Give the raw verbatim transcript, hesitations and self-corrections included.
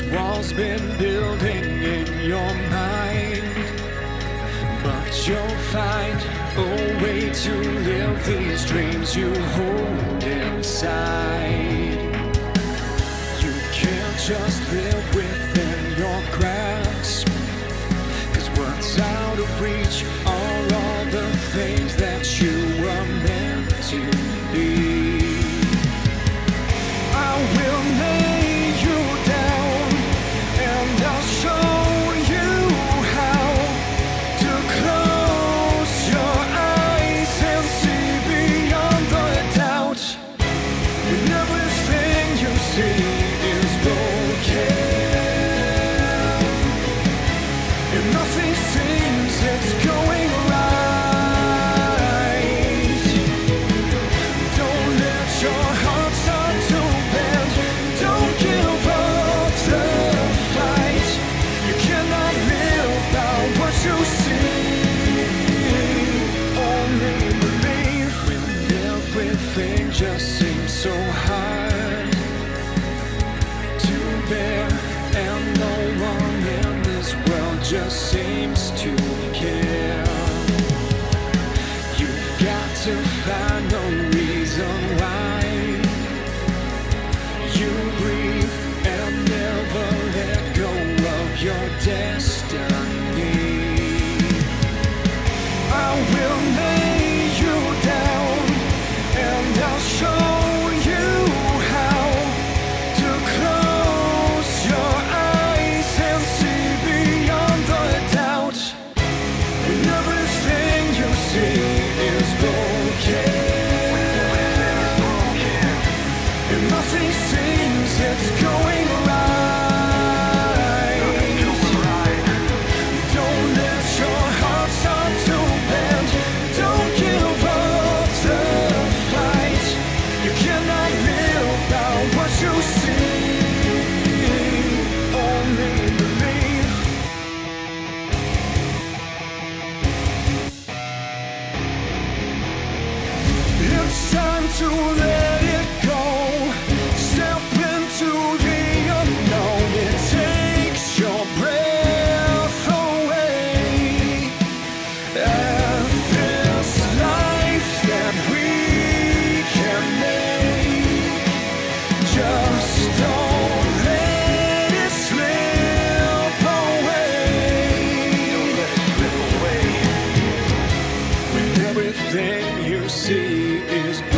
This wall's been building in your mind, but you'll find a way to live these dreams you hold inside. You can't just live within your grasp, 'cause what's out of reach are all the things that you were meant to be. I will lay you down, and I'll show you how to close your eyes and see beyond the doubt. When everything you see is broken, and nothing seems it's going right, don't let your heart start to bend. Don't give up the fight. You cannot live by what you see. Only believe when everything just seems so hard to bear, and no one in this world just seems to care. You've got to find no reason why you breathe and never let go of your destiny. I will lay you down, and I'll show you how to close your eyes and see beyond the doubt. And everything you see is broken, and nothing seems it's going right. Don't let your heart start to bend. Don't give up the fight. You cannot live by what you see. Only believe. It's time to let it go. Step into the unknown. It takes your breath away. And this life that we can make, just don't let it slip away. Slip away. When everything you see is